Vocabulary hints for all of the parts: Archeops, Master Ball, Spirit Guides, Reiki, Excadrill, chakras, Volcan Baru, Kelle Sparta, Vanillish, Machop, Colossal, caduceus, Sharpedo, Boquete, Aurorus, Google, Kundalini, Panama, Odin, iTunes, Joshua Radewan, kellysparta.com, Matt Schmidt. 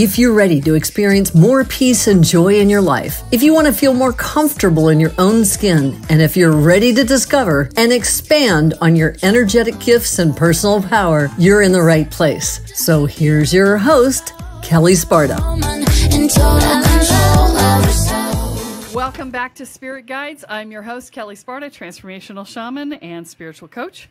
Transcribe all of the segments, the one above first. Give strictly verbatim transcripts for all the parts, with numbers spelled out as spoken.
If you're ready to experience more peace and joy in your life, if you want to feel more comfortable in your own skin, and if you're ready to discover and expand on your energetic gifts and personal power, you're in the right place. So here's your host, Kelle Sparta. Welcome back to Spirit Guides. I'm your host, Kelle Sparta, transformational shaman and spiritual coach.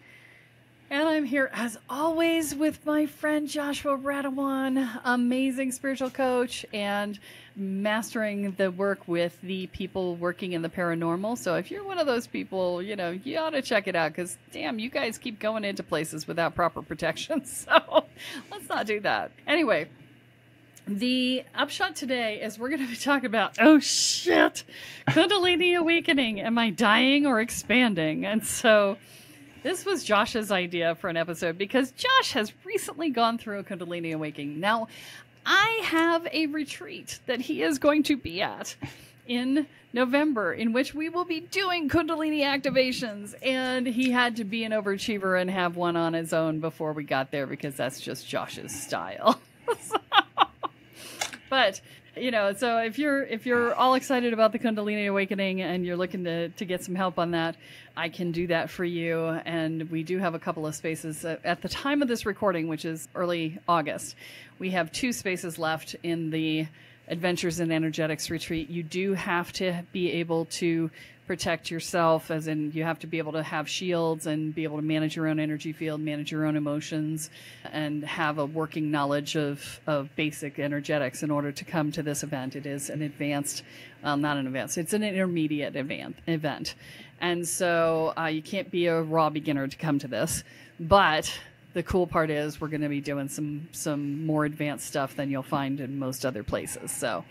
And I'm here, as always, with my friend Joshua Radewan, amazing spiritual coach and mastering the work with the people working in the paranormal. So if you're one of those people, you know, you ought to check it out because, damn, you guys keep going into places without proper protection. So let's not do that. Anyway. The upshot today is we're going to be talking about, oh shit, Kundalini awakening. Am I dying or expanding? And so this was Josh's idea for an episode because Josh has recently gone through a Kundalini awakening. Now, I have a retreat that he is going to be at in November, in which we will be doing Kundalini activations. And he had to be an overachiever and have one on his own before we got there because that's just Josh's style. So, but, you know, so if you're if you're all excited about the Kundalini awakening and you're looking to, to get some help on that, I can do that for you. And we do have a couple of spaces at the time of this recording, which is early August. We have two spaces left in the Adventures in Energetics retreat. You do have to be able to protect yourself, as in you have to be able to have shields and be able to manage your own energy field, manage your own emotions, and have a working knowledge of, of basic energetics in order to come to this event. It is an advanced, um, not an advanced, it's an intermediate event. And so uh, you can't be a raw beginner to come to this, but the cool part is we're going to be doing some some more advanced stuff than you'll find in most other places. So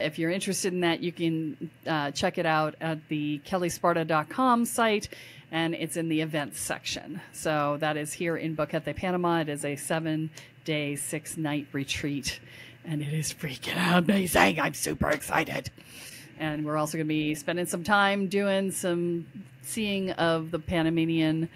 if you're interested in that, you can uh, check it out at the kelly sparta dot com site, and it's in the events section. So that is here in Boquete, Panama. It is a seven-day, six-night retreat, and it is freaking amazing. I'm super excited. And we're also going to be spending some time doing some seeing of the Panamanian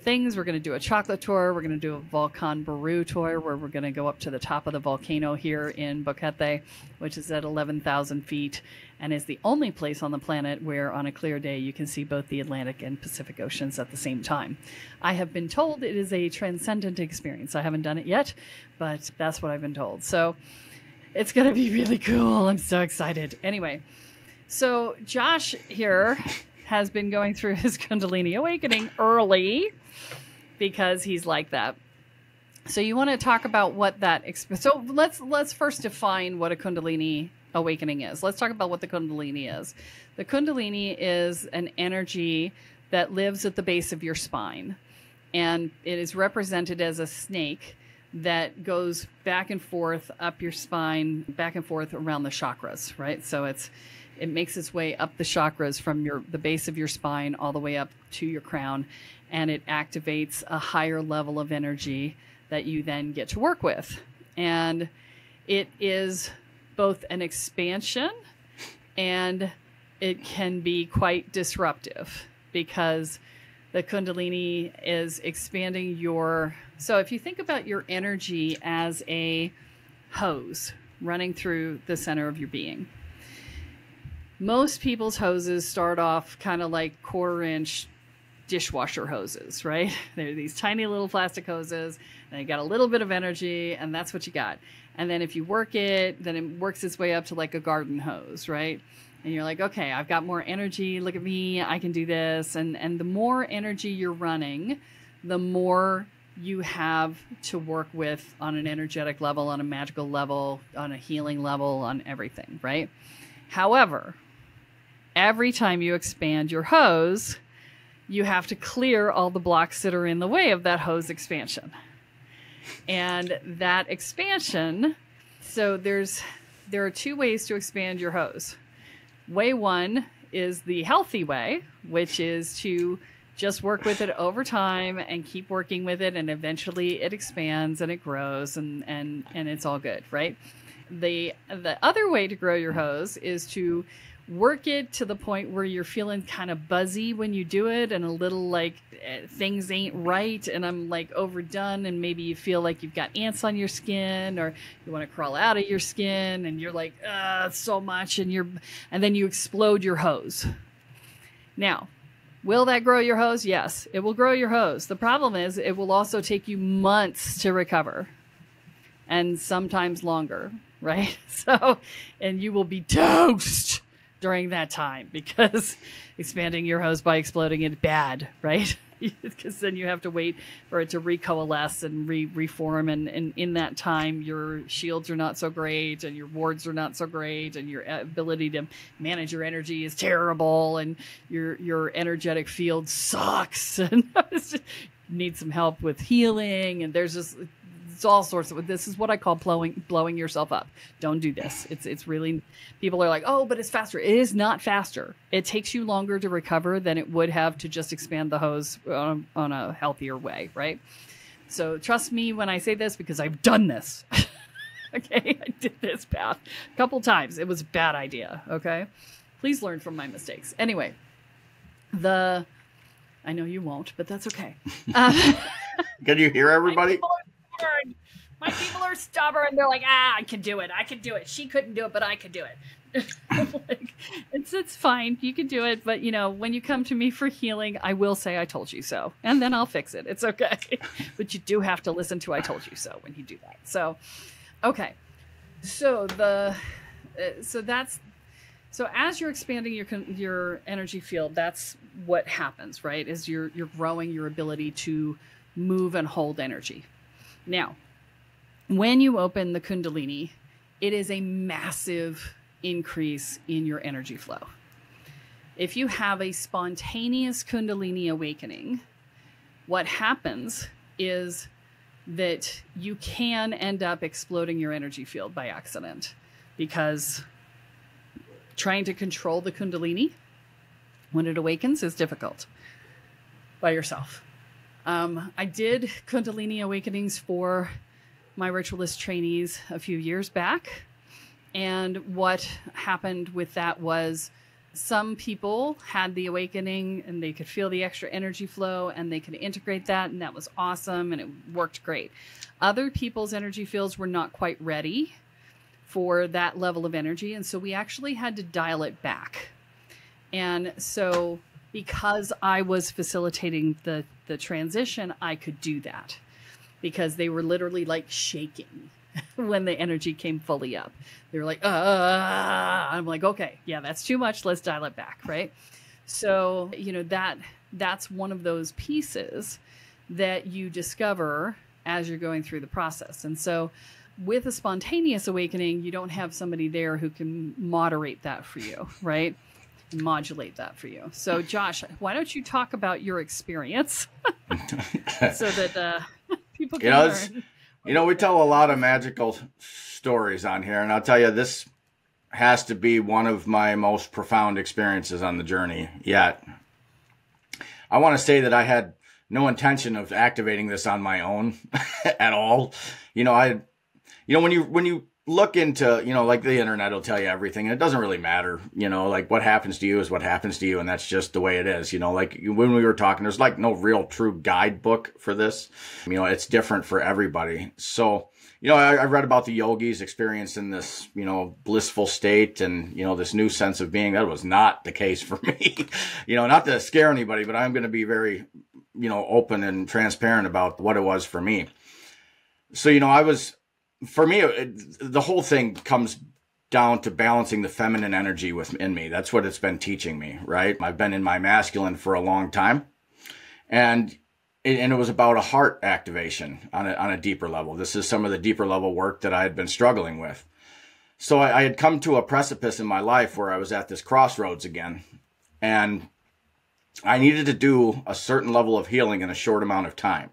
things. We're going to do a chocolate tour. We're going to do a Volcan Baru tour where we're going to go up to the top of the volcano here in Boquete, which is at eleven thousand feet and is the only place on the planet where on a clear day you can see both the Atlantic and Pacific Oceans at the same time. I have been told it is a transcendent experience. I haven't done it yet, but that's what I've been told. So it's going to be really cool. I'm so excited. Anyway, so Josh here has been going through his Kundalini awakening early because he's like that. So you want to talk about what that experience. So let's let's first define what a Kundalini awakening is. Let's talk about what the Kundalini is. The Kundalini is an energy that lives at the base of your spine, and it is represented as a snake that goes back and forth up your spine, back and forth around the chakras, right? So it's it makes its way up the chakras from your the base of your spine all the way up to your crown, and it activates a higher level of energy that you then get to work with. And it is both an expansion and it can be quite disruptive because the Kundalini is expanding your... So if you think about your energy as a hose running through the center of your being, most people's hoses start off kind of like quarter-inch dishwasher hoses, right? They're these tiny little plastic hoses, and they got a little bit of energy, and that's what you got. And then if you work it, then it works its way up to like a garden hose, right? And you're like, okay, I've got more energy. Look at me. I can do this. And, and the more energy you're running, the more you have to work with on an energetic level, on a magical level, on a healing level, on everything, right? However, every time you expand your hose, you have to clear all the blocks that are in the way of that hose expansion. And that expansion, so there's there are two ways to expand your hose. Way one is the healthy way, which is to just work with it over time and keep working with it, and eventually it expands and it grows, and and and it's all good, right? The the other way to grow your hose is to work it to the point where you're feeling kind of buzzy when you do it and a little like things ain't right and I'm like overdone, and maybe you feel like you've got ants on your skin or you want to crawl out of your skin and you're like, uh, so much, and you're, and then you explode your hose. Now, will that grow your hose? Yes, it will grow your hose. The problem is it will also take you months to recover and sometimes longer, right? So, and you will be toast during that time because expanding your hose by exploding is bad, right? Because then you have to wait for it to recoalesce and re reform. And, and in that time, your shields are not so great and your wards are not so great and your ability to manage your energy is terrible and your, your energetic field sucks and just, need some help with healing. And there's just, it's all sorts of, this is what I call blowing, blowing yourself up. Don't do this. It's, it's really, people are like, oh, but it's faster. It is not faster. It takes you longer to recover than it would have to just expand the hose on a, on a healthier way. Right. So trust me when I say this, because I've done this. Okay. I did this path a couple times. It was a bad idea. Okay. Please learn from my mistakes. Anyway, the, I know you won't, but that's okay. Uh, can you hear everybody? My people are stubborn. They're like, ah, I can do it. I can do it. She couldn't do it, but I could do it. Like, it's, it's fine. You can do it. But, you know, when you come to me for healing, I will say I told you so. And then I'll fix it. It's okay. But you do have to listen to I told you so when you do that. So, okay. So the uh, so that's so as you're expanding your your energy field, that's what happens, right? Is you're you're growing your ability to move and hold energy. Now, when you open the Kundalini, it is a massive increase in your energy flow. If you have a spontaneous Kundalini awakening, what happens is that you can end up exploding your energy field by accident, because trying to control the Kundalini when it awakens is difficult by yourself. Um, I did Kundalini awakenings for my ritualist trainees a few years back. And what happened with that was some people had the awakening and they could feel the extra energy flow and they could integrate that. And that was awesome. And it worked great. Other people's energy fields were not quite ready for that level of energy. And so we actually had to dial it back. And so because I was facilitating the, the transition, I could do that because they were literally like shaking when the energy came fully up. They were like, ah, I'm like, okay, yeah, that's too much. Let's dial it back. Right. So, you know, that that's one of those pieces that you discover as you're going through the process. And so with a spontaneous awakening, you don't have somebody there who can moderate that for you. Right. Modulate that for you. So Josh, why don't you talk about your experience so that uh, people can you know, learn. You know, we tell a lot of magical stories on here, and I'll tell you, this has to be one of my most profound experiences on the journey yet. I want to say that I had no intention of activating this on my own at all. You know, I, you know, when you, when you, look into, you know, like the internet will tell you everything, and it doesn't really matter, you know, like what happens to you is what happens to you. And that's just the way it is. You know, like when we were talking, there's like no real true guidebook for this. You know, it's different for everybody. So, you know, I, I read about the yogis experiencing this, you know, blissful state and, you know, this new sense of being. That was not the case for me, you know, not to scare anybody, but I'm going to be very, you know, open and transparent about what it was for me. So, you know, I was, for me, it, the whole thing comes down to balancing the feminine energy within me. That's what it's been teaching me, right? I've been in my masculine for a long time. And it, and it was about a heart activation on a, on a deeper level. This is some of the deeper level work that I had been struggling with. So I, I had come to a precipice in my life where I was at this crossroads again. And I needed to do a certain level of healing in a short amount of time.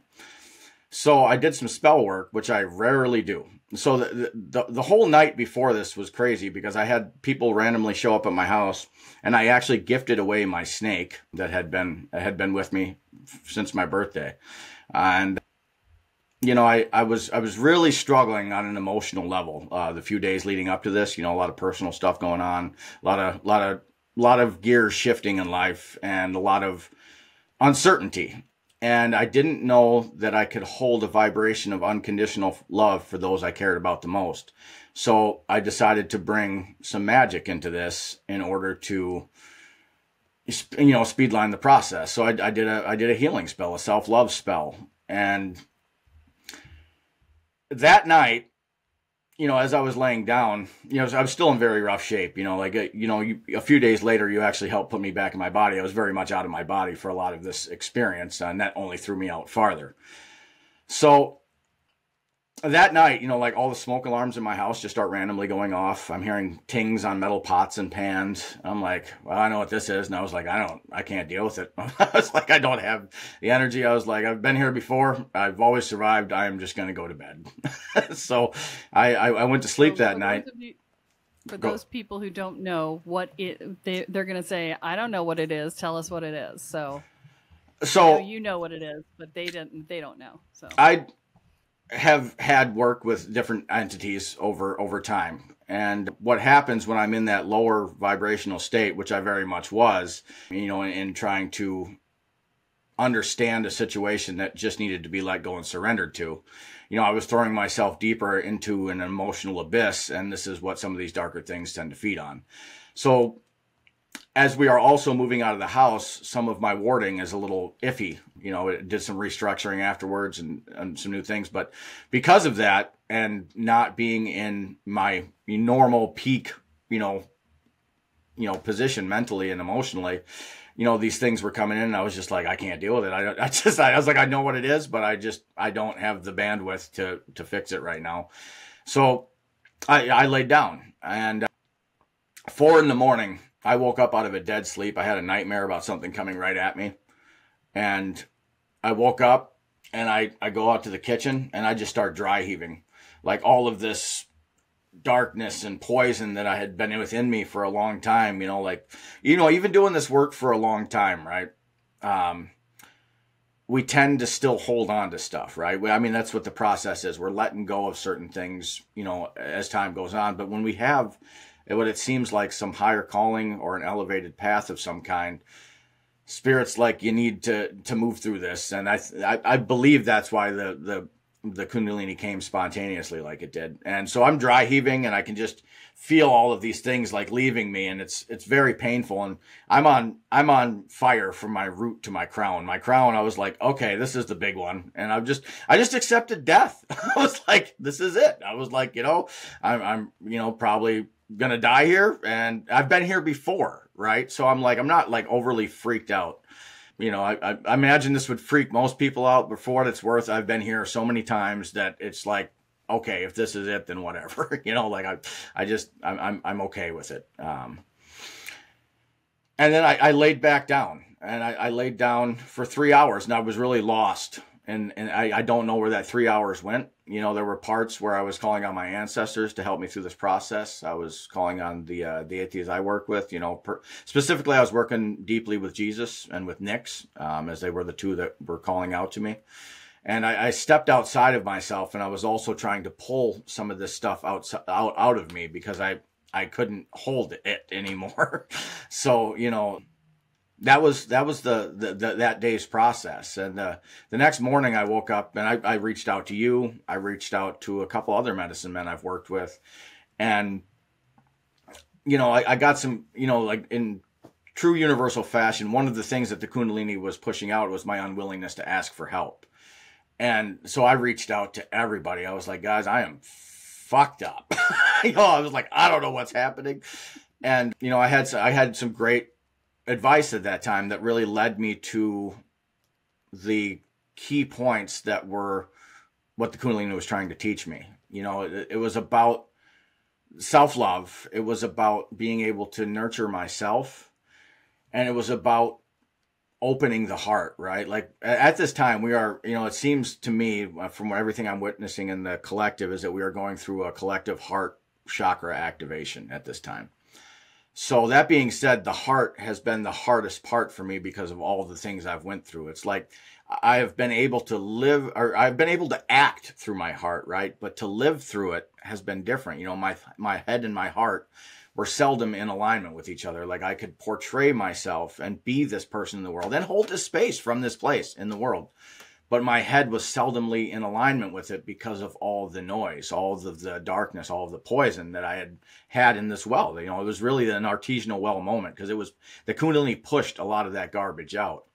So I did some spell work, which I rarely do. So the, the the whole night before this was crazy because I had people randomly show up at my house, and I actually gifted away my snake that had been had been with me since my birthday, and you know, I, I was I was really struggling on an emotional level uh, the few days leading up to this. You know, a lot of personal stuff going on, a lot of lot of lot of gears shifting in life, and a lot of uncertainty. And I didn't know that I could hold a vibration of unconditional love for those I cared about the most. So I decided to bring some magic into this in order to, you know, speedline the process. So I, I did a I did a healing spell, a self-love spell, and that night, you know, as I was laying down, you know, I was still in very rough shape. You know, like, you know, you, a few days later, you actually helped put me back in my body. I was very much out of my body for a lot of this experience, and that only threw me out farther. So that night, you know, like, all the smoke alarms in my house just start randomly going off. I'm hearing tings on metal pots and pans. I'm like, well, I know what this is. And I was like, I don't, I can't deal with it. I was like, I don't have the energy. I was like, I've been here before. I've always survived. I am just going to go to bed. So I, I, I went to sleep so, that for night. Those you, for go. Those people who don't know what it, they, they're going to say, I don't know what it is. Tell us what it is. So, so you know, you know what it is, but they didn't, they don't know. So I have had work with different entities over over time, and what happens when I'm in that lower vibrational state, which I very much was, you know, in, in trying to understand a situation that just needed to be let go and surrendered to, you know, I was throwing myself deeper into an emotional abyss, and this is what some of these darker things tend to feed on. So as we are also moving out of the house, some of my warding is a little iffy. You know, it did some restructuring afterwards and, and some new things. But because of that, and not being in my normal peak, you know, you know, position mentally and emotionally, you know, these things were coming in, and I was just like, I can't deal with it. I, don't, I just, I was like, I know what it is, but I just, I don't have the bandwidth to, to fix it right now. So I, I laid down, and four in the morning, I woke up out of a dead sleep. I had a nightmare about something coming right at me. And I woke up, and I, I go out to the kitchen, and I just start dry heaving. Like, all of this darkness and poison that I had been within me for a long time, you know, like, you know, even doing this work for a long time, right? Um, we tend to still hold on to stuff, right? I mean, that's what the process is. We're letting go of certain things, you know, as time goes on. But when we have what it seems like some higher calling or an elevated path of some kind, Spirit's like, you need to to move through this. And I I, I believe that's why the, the the Kundalini came spontaneously like it did. And so I'm dry heaving, and I can just feel all of these things like leaving me, and it's it's very painful. And I'm on I'm on fire from my root to my crown. My crown, I was like, okay, this is the big one. And I've just I just accepted death. I was like, this is it. I was like, you know, I'm I'm you know, probably gonna die here, and I've been here before, right? So I'm like, I'm not like overly freaked out. You know, I, I, I imagine this would freak most people out, but for what it's worth, I've been here so many times that it's like, okay, if this is it, then whatever. You know, like I, I just, I'm, I'm, I'm okay with it. Um, and then I, I laid back down, and I, I laid down for three hours, and I was really lost. And, and I, I don't know where that three hours went. You know, there were parts where I was calling on my ancestors to help me through this process. I was calling on the uh, the deities I work with. You know, per specifically, I was working deeply with Jesus and with Nix, um, as they were the two that were calling out to me. And I, I stepped outside of myself, and I was also trying to pull some of this stuff out out out of me because I I couldn't hold it anymore. So, you know, that was that was the, the, the that day's process. And uh, the next morning I woke up, and I, I reached out to you. I reached out to a couple other medicine men I've worked with, and you know, I, I got some, you know, like, in true universal fashion, one of the things that the Kundalini was pushing out was my unwillingness to ask for help. And so I reached out to everybody. I was like, guys, I am fucked up. You know, I was like, I don't know what's happening. And you know, I had I had some great advice at that time that really led me to the key points that were what the Kundalini was trying to teach me. You know, it, it was about self-love. It was about being able to nurture myself, and it was about opening the heart, right? Like, at this time we are, you know, it seems to me from everything I'm witnessing in the collective is that we are going through a collective heart chakra activation at this time. So that being said, the heart has been the hardest part for me because of all the things I've went through. It's like I have been able to live, or I've been able to act through my heart, right? But to live through it has been different. You know, my my head and my heart were seldom in alignment with each other. Like, I could portray myself and be this person in the world and hold this space from this place in the world. But my head was seldomly in alignment with it because of all the noise, all of the darkness, all of the poison that I had had in this well. You know, it was really an artisanal well moment because it was, the Kundalini pushed a lot of that garbage out.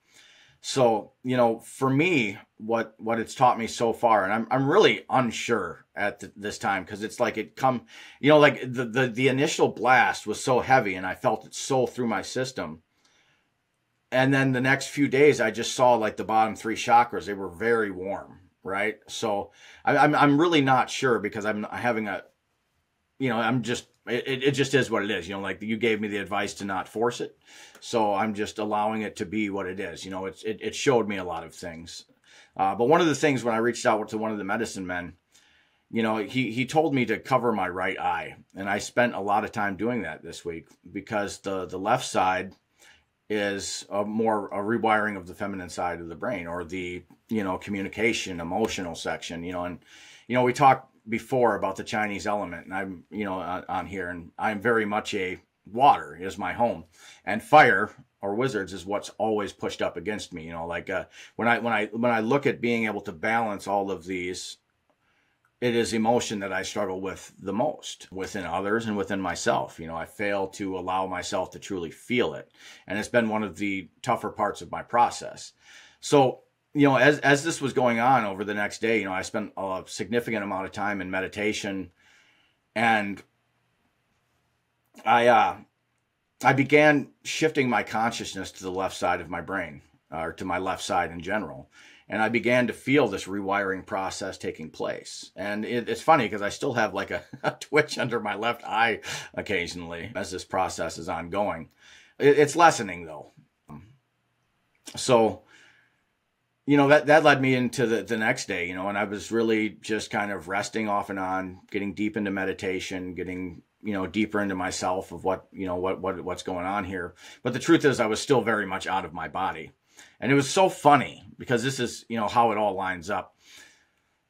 So, you know, for me, what what it's taught me so far, and I'm I'm really unsure at the, this time, because it's like it come, you know, like the, the the initial blast was so heavy, and I felt it so through my system. And then the next few days, I just saw like the bottom three chakras; they were very warm, right? So I, I'm I'm really not sure, because I'm having a, you know, I'm just. It, it just is what it is, you know, like you gave me the advice to not force it. So I'm just allowing it to be what it is. You know, it's, it, it showed me a lot of things. Uh, but one of the things when I reached out to one of the medicine men, you know, he, he told me to cover my right eye. And I spent a lot of time doing that this week, because the, the left side is a more a rewiring of the feminine side of the brain, or the, you know, communication, emotional section, you know, and, you know, we talked before about the Chinese element, and I'm, you know, on, on here, and I'm very much a water is my home, and fire or wizards is what's always pushed up against me. You know, like uh, when I when I when I look at being able to balance all of these, it is emotion that I struggle with the most within others and within myself. You know, I fail to allow myself to truly feel it, and it's been one of the tougher parts of my process. So, you know, as, as this was going on over the next day, you know, I spent a significant amount of time in meditation, and I, uh, I began shifting my consciousness to the left side of my brain, or to my left side in general. And I began to feel this rewiring process taking place. And it, it's funny, because I still have like a, a twitch under my left eye occasionally as this process is ongoing. It, it's lessening though. So, you know, that, that led me into the, the next day, you know, and I was really just kind of resting off and on, getting deep into meditation, getting, you know, deeper into myself of what, you know, what, what, what's going on here. But the truth is, I was still very much out of my body. And it was so funny, because this is, you know, how it all lines up.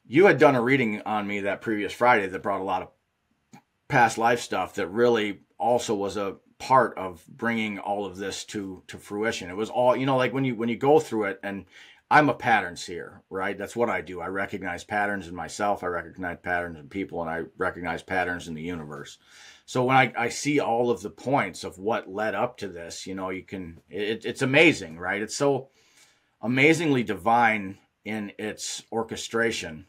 You had done a reading on me that previous Friday that brought a lot of past life stuff that really also was a part of bringing all of this to, to fruition. It was all, you know, like when you, when you go through it, and I'm a pattern seer, right? That's what I do. I recognize patterns in myself. I recognize patterns in people, and I recognize patterns in the universe. So when I, I see all of the points of what led up to this, you know, you can, it, it's amazing, right? It's so amazingly divine in its orchestration,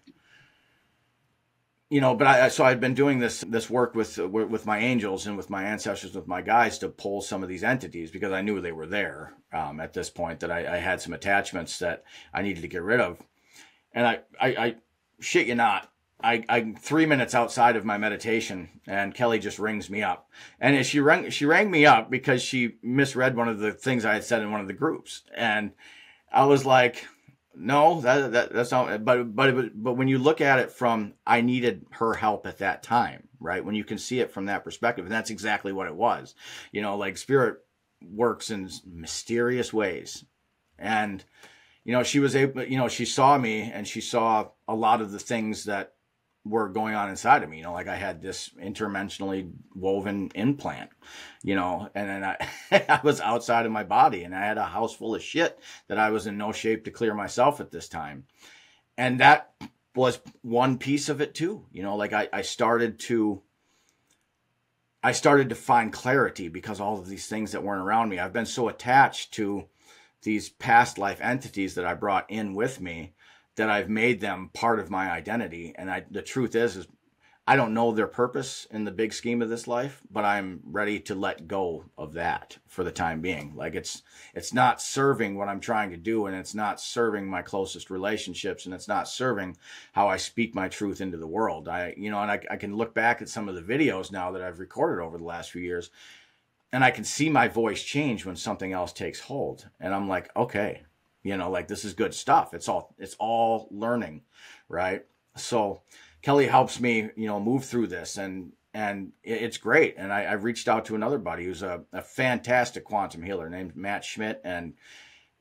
you know, but I, so I've been doing this, this work with, with my angels and with my ancestors, with my guides, to pull some of these entities, because I knew they were there um, at this point, that I, I had some attachments that I needed to get rid of. And I, I, I shit you not, I, I'm three minutes outside of my meditation, and Kelly just rings me up. And she rang, she rang me up because she misread one of the things I had said in one of the groups. And I was like, no, that, that that's not, but, but, but when you look at it from, I needed her help at that time, right? When you can see it from that perspective, and that's exactly what it was, you know, like spirit works in mysterious ways. And, you know, she was able, you know, she saw me, and she saw a lot of the things that were going on inside of me. You know, like I had this interdimensionally woven implant, you know, and then I, I was outside of my body, and I had a house full of shit that I was in no shape to clear myself at this time. And that was one piece of it too. You know, like I, I started to, I started to find clarity, because all of these things that weren't around me, I've been so attached to these past life entities that I brought in with me, that I've made them part of my identity. And I, the truth is, is I don't know their purpose in the big scheme of this life, but I'm ready to let go of that for the time being. Like it's, it's not serving what I'm trying to do, and it's not serving my closest relationships, and it's not serving how I speak my truth into the world. I, you know, and I, I can look back at some of the videos now that I've recorded over the last few years, and I can see my voice change when something else takes hold. And I'm like, okay, you know, like this is good stuff. It's all, it's all learning, right? So Kelly helps me, you know, move through this, and, and it's great. And I, I reached out to another buddy who's a, a fantastic quantum healer named Matt Schmidt. And,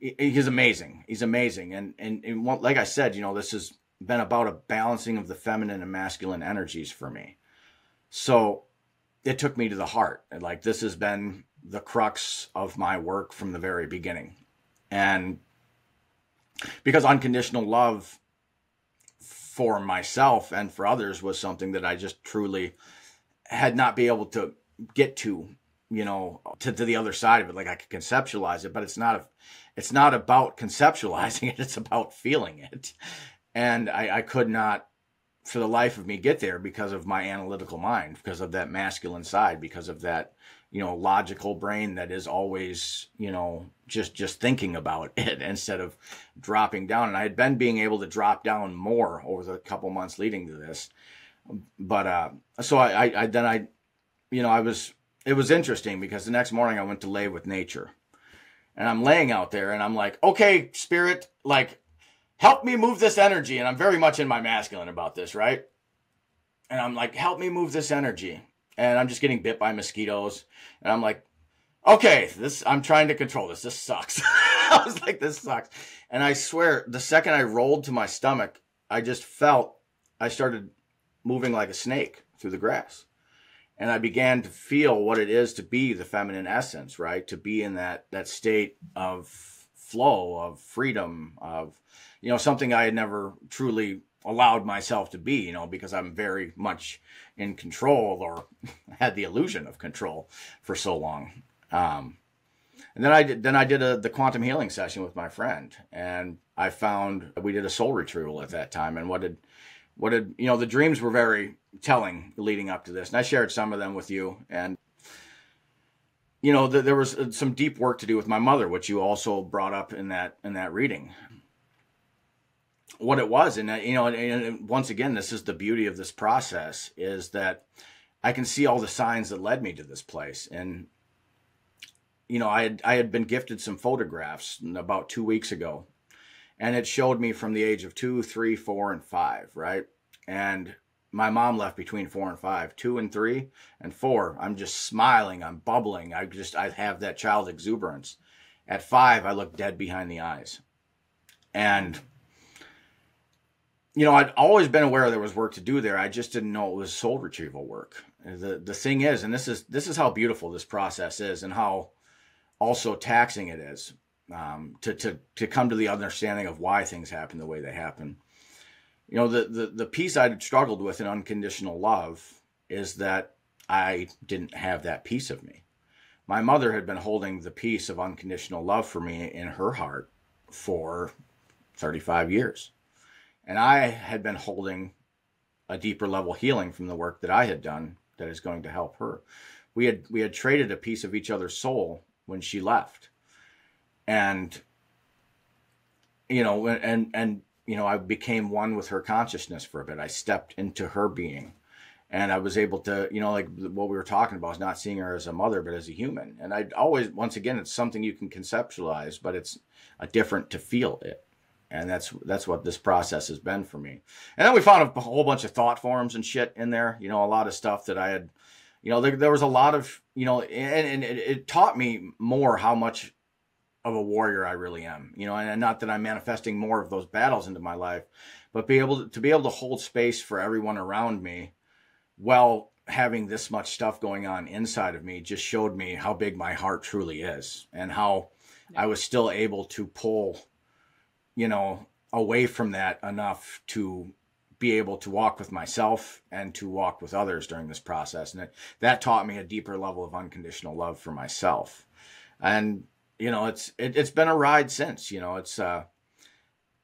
he, he's amazing. He's amazing. And, and, and what, like I said, you know, this has been about a balancing of the feminine and masculine energies for me. So it took me to the heart. And like, this has been the crux of my work from the very beginning. And because unconditional love for myself and for others was something that I just truly had not been able to get to, you know, to, to the other side of it. Like, I could conceptualize it, but it's not, a, it's not about conceptualizing it. It's about feeling it. And I, I could not, for the life of me, get there because of my analytical mind, because of that masculine side, because of that, you know, logical brain that is always, you know, just, just thinking about it instead of dropping down. And I had been being able to drop down more over the couple months leading to this. But, uh, so I, I, I, then I, you know, I was, it was interesting because the next morning I went to lay with nature, and I'm laying out there and I'm like, okay, spirit, like, help me move this energy. And I'm very much in my masculine about this, right? And I'm like, help me move this energy. And I'm just getting bit by mosquitoes. And I'm like, okay, this, I'm trying to control this. This sucks. I was like, this sucks. And I swear, the second I rolled to my stomach, I just felt, I started moving like a snake through the grass. And I began to feel what it is to be the feminine essence, right? To be in that, that state of flow, of freedom, of, you know, something I had never truly allowed myself to be, you know, because I'm very much in control, or had the illusion of control for so long. Um, and then I did, then I did a, the quantum healing session with my friend, and I found, we did a soul retrieval at that time. And what did, what did, you know, the dreams were very telling leading up to this. And I shared some of them with you. And, you know, th there was some deep work to do with my mother, which you also brought up in that, in that reading. What it was, and you know, and once again, this is the beauty of this process, is that I can see all the signs that led me to this place. And you know, I had I had been gifted some photographs about two weeks ago, and it showed me from the age of two, three, four, and five, right? And my mom left between four and five, two and three, and four. I'm just smiling, I'm bubbling, I just I have that child exuberance. At five, I look dead behind the eyes, and you know, I'd always been aware there was work to do there. I just didn't know it was soul retrieval work. The the thing is, and this is this is how beautiful this process is, and how also taxing it is um, to to to come to the understanding of why things happen the way they happen. You know, the the the piece I'd struggled with in unconditional love is that I didn't have that piece of me. My mother had been holding the piece of unconditional love for me in her heart for thirty-five years. And I had been holding a deeper level healing from the work that I had done that is going to help her. We had we had traded a piece of each other's soul when she left. And, you know, and, and you know, I became one with her consciousness for a bit. I stepped into her being. And I was able to, you know, like what we were talking about is not seeing her as a mother, but as a human. And I'd always, once again, it's something you can conceptualize, but it's a different to feel it. And that's that's what this process has been for me. And then we found a whole bunch of thought forms and shit in there. You know, a lot of stuff that I had, you know, there, there was a lot of, you know, and, and it, it taught me more how much of a warrior I really am. You know, and, and not that I'm manifesting more of those battles into my life, but be able to, to be able to hold space for everyone around me while having this much stuff going on inside of me just showed me how big my heart truly is, and how I was still able to pull, you know, away from that enough to be able to walk with myself and to walk with others during this process. And it, that taught me a deeper level of unconditional love for myself. And, you know, it's, it, it's been a ride since, you know, it's, uh,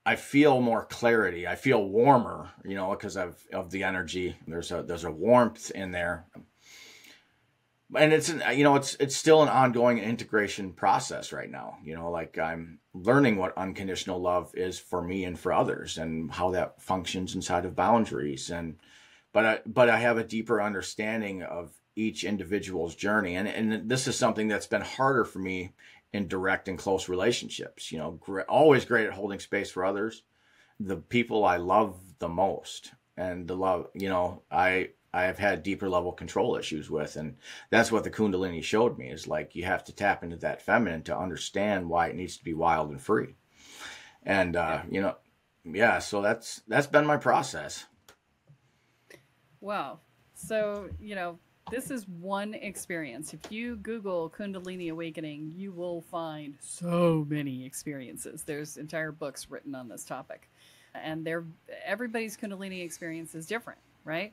I feel more clarity. I feel warmer, you know, because of, of the energy. There's a, there's a warmth in there. And it's, you know, it's, it's still an ongoing integration process right now. You know, like I'm learning what unconditional love is for me and for others, and how that functions inside of boundaries. And, but I, but I have a deeper understanding of each individual's journey. And, and this is something that's been harder for me in direct and close relationships, you know, gr- always great at holding space for others, the people I love the most. and the love, you know, I I have had deeper level control issues with, and that's what the Kundalini showed me, is like you have to tap into that feminine to understand why it needs to be wild and free. And uh, you know, yeah, so that's that's been my process. Wow. So, you know, this is one experience. If you Google Kundalini Awakening, you will find so many experiences. There's entire books written on this topic, and they're, everybody's Kundalini experience is different, right?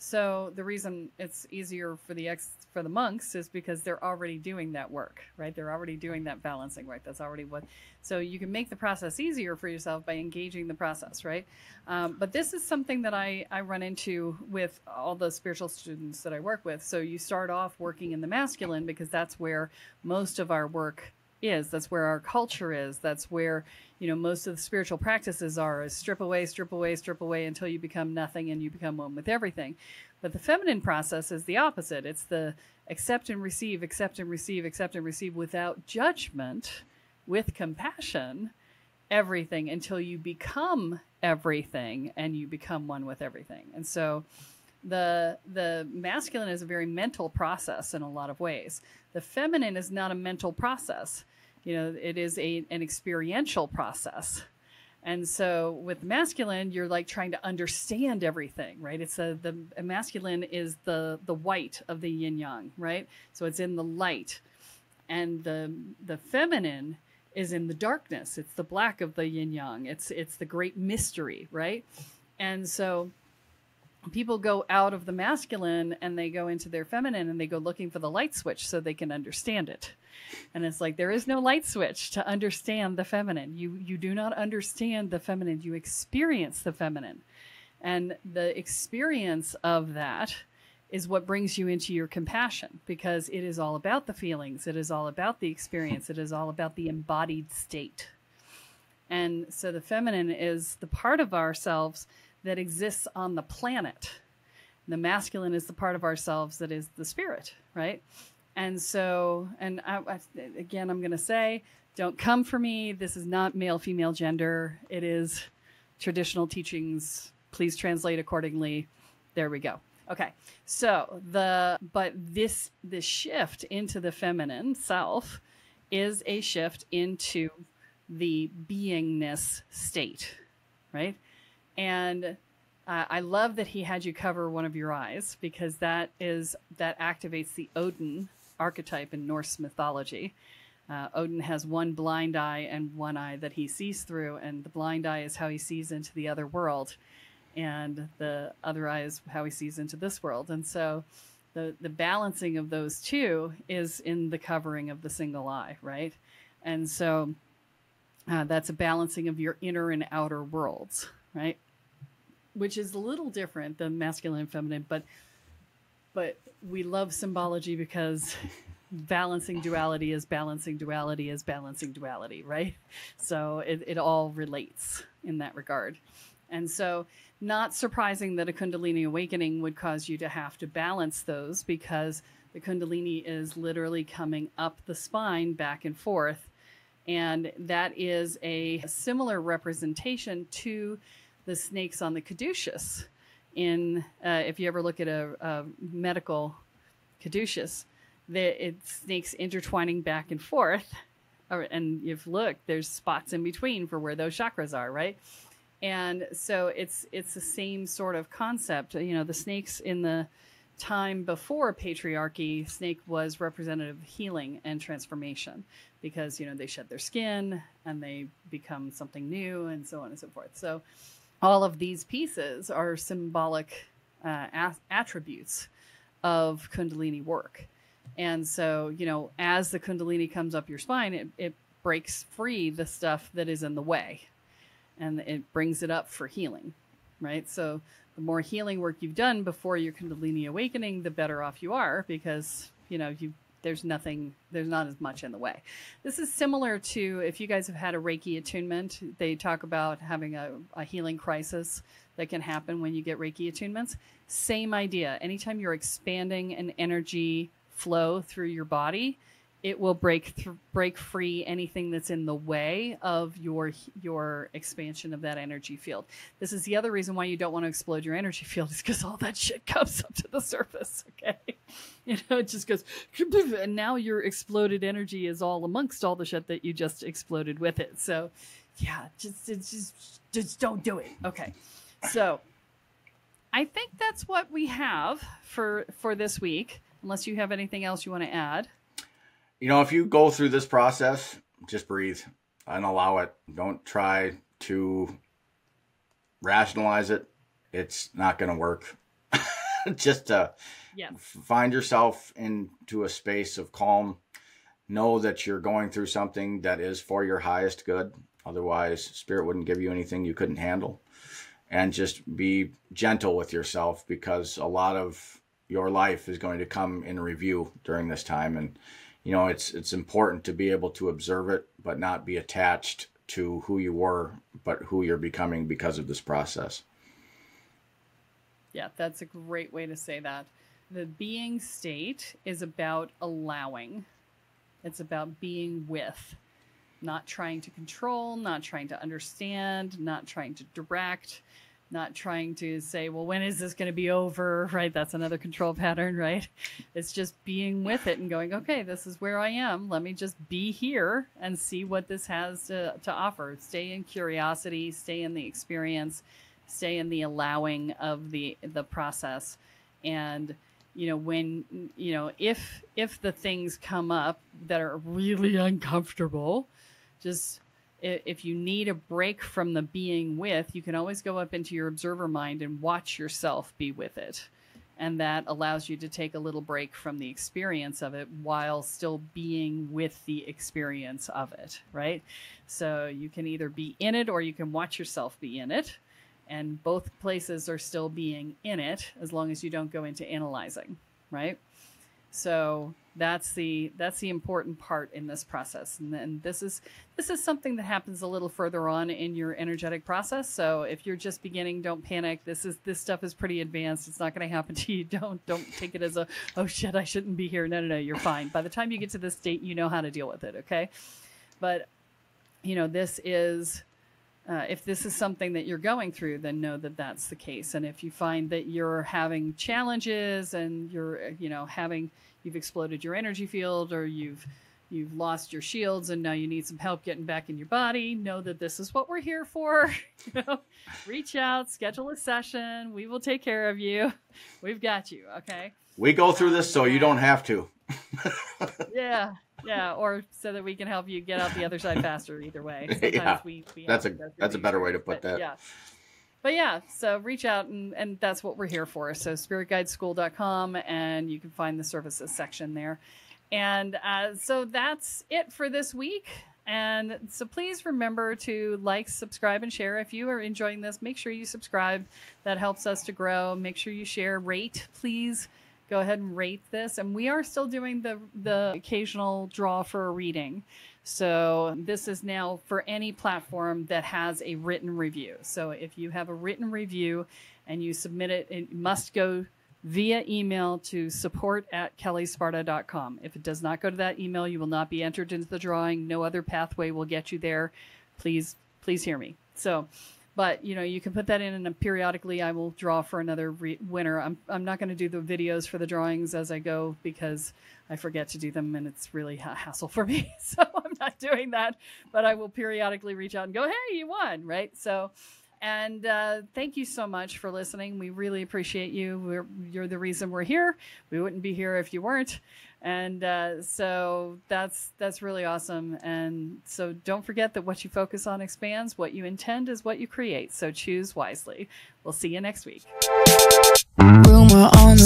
So the reason it's easier for the ex, for the monks is because they're already doing that work, right? They're already doing that balancing work. That's already what, so you can make the process easier for yourself by engaging the process, right? Um, but this is something that I, I run into with all the spiritual students that I work with. So you start off working in the masculine because that's where most of our work is. That's where our culture is. That's where, you know, most of the spiritual practices are, is strip away, strip away, strip away until you become nothing and you become one with everything. But the feminine process is the opposite. It's the accept and receive, accept and receive, accept and receive without judgment, with compassion, everything until you become everything and you become one with everything. And so the the masculine is a very mental process in a lot of ways. The feminine is not a mental process. You know, it is a, an experiential process. And so with masculine, you're like trying to understand everything, right? It's a, the a masculine is the, the white of the yin yang, right? So it's in the light. And the, the feminine is in the darkness. It's the black of the yin yang. It's, it's the great mystery, right? And so people go out of the masculine and they go into their feminine and they go looking for the light switch so they can understand it. And it's like, there is no light switch to understand the feminine. You, you do not understand the feminine. You experience the feminine, and the experience of that is what brings you into your compassion, because it is all about the feelings. It is all about the experience. It is all about the embodied state. And so the feminine is the part of ourselves that exists on the planet. The masculine is the part of ourselves that is the spirit, right? And so, and I, I, again, I'm going to say, don't come for me. This is not male, female, gender. It is traditional teachings. Please translate accordingly. There we go. Okay. So the, but this, this shift into the feminine self is a shift into the beingness state, right? And uh, I love that he had you cover one of your eyes, because that is, that activates the Odin archetype in Norse mythology. Uh, Odin has one blind eye and one eye that he sees through, and the blind eye is how he sees into the other world, and the other eye is how he sees into this world. And so the, the balancing of those two is in the covering of the single eye, right? And so uh, that's a balancing of your inner and outer worlds, right? Which is a little different than masculine and feminine, but but we love symbology because balancing duality is balancing duality is balancing duality, right? So it, it all relates in that regard. And so not surprising that a Kundalini awakening would cause you to have to balance those, because the Kundalini is literally coming up the spine back and forth. And that is a similar representation to the snakes on the caduceus. In uh, if you ever look at a, a medical caduceus, the, it's snakes intertwining back and forth, or, and you've looked, there's spots in between for where those chakras are, right? And so it's it's the same sort of concept. You know, the snakes in the time before patriarchy, snake was representative of healing and transformation, because you know they shed their skin and they become something new, and so on and so forth. So all of these pieces are symbolic uh, attributes of Kundalini work. And so, you know, as the Kundalini comes up your spine, it, it breaks free the stuff that is in the way, and it brings it up for healing, right? So the more healing work you've done before your Kundalini awakening, the better off you are, because, you know, you there's nothing, there's not as much in the way. This is similar to, if you guys have had a Reiki attunement, they talk about having a, a healing crisis that can happen when you get Reiki attunements. Same idea. Anytime you're expanding an energy flow through your body, it will break th- break free anything that's in the way of your your expansion of that energy field. This is the other reason why you don't want to explode your energy field, is because all that shit comes up to the surface, okay? You know, it just goes, and now your exploded energy is all amongst all the shit that you just exploded with it. So, yeah, just just just don't do it. Okay, so I think that's what we have for for this week, unless you have anything else you want to add. You know, if you go through this process, just breathe and allow it. Don't try to rationalize it. It's not going to work. Just uh, yeah. Find yourself into a space of calm. Know that you're going through something that is for your highest good. Otherwise, Spirit wouldn't give you anything you couldn't handle. And just be gentle with yourself, because a lot of your life is going to come in review during this time. And you know, it's it's important to be able to observe it, but not be attached to who you were, but who you're becoming because of this process. Yeah, that's a great way to say that. The being state is about allowing. It's about being with, not trying to control, not trying to understand, not trying to direct, not trying to say, well, when is this going to be over? Right? That's another control pattern, right? It's just being with it and going, okay, this is where I am. Let me just be here and see what this has to, to offer. Stay in curiosity, stay in the experience, stay in the allowing of the, the process. And, you know, when, you know, if, if the things come up that are really uncomfortable, just, if you need a break from the being with, you can always go up into your observer mind and watch yourself be with it. And that allows you to take a little break from the experience of it while still being with the experience of it, right? So you can either be in it or you can watch yourself be in it. And both places are still being in it, as long as you don't go into analyzing, right? So that's the that's the important part in this process. And then this is this is something that happens a little further on in your energetic process. So if you're just beginning, don't panic. This is this stuff is pretty advanced. It's not going to happen to you. Don't don't take it as a, oh shit, I shouldn't be here. No, no, no, you're fine. By the time you get to this state, you know how to deal with it, okay? But you know, this is uh, if this is something that you're going through, then know that that's the case. And if you find that you're having challenges and you're you know having you've exploded your energy field, or you've you've lost your shields and now you need some help getting back in your body, know that this is what we're here for. You know, reach out, schedule a session. We will take care of you. We've got you, okay? We go through this so you don't have to. Yeah, yeah, or so that we can help you get out the other side faster, either way. Sometimes yeah, we, we that's a that's a better way to put but, that. Yeah. But yeah, so reach out, and, and that's what we're here for. So spirit guides school dot com, and you can find the services section there. And uh, so that's it for this week. And so please remember to like, subscribe, and share. If you are enjoying this, make sure you subscribe. That helps us to grow. Make sure you share. Rate, please. Go ahead and rate this. And we are still doing the, the occasional draw for a reading. So this is now for any platform that has a written review. So if you have a written review and you submit it, it must go via email to support at kelly sparta dot com. If it does not go to that email, you will not be entered into the drawing. No other pathway will get you there. Please, please hear me. So, but you know, you can put that in, and periodically I will draw for another re- winner. I'm, I'm not going to do the videos for the drawings as I go, because I forget to do them and it's really a hassle for me. So I'm not doing that, but I will periodically reach out and go, hey, you won, right? So, and uh, thank you so much for listening. We really appreciate you. We're, you're the reason we're here. We wouldn't be here if you weren't. And uh, so that's that's really awesome. And so don't forget that what you focus on expands. What you intend is what you create. So choose wisely. We'll see you next week.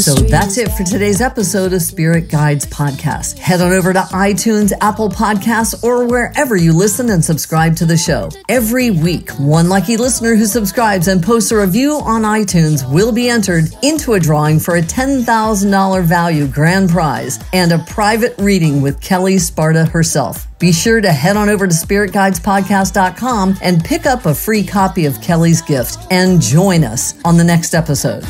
So that's it for today's episode of Spirit Guides Podcast. Head on over to iTunes, Apple Podcasts, or wherever you listen and subscribe to the show. Every week, one lucky listener who subscribes and posts a review on iTunes will be entered into a drawing for a ten thousand dollars value grand prize and a private reading with Kelle Sparta herself. Be sure to head on over to spirit guides podcast dot com and pick up a free copy of Kelle's gift, and join us on the next episode.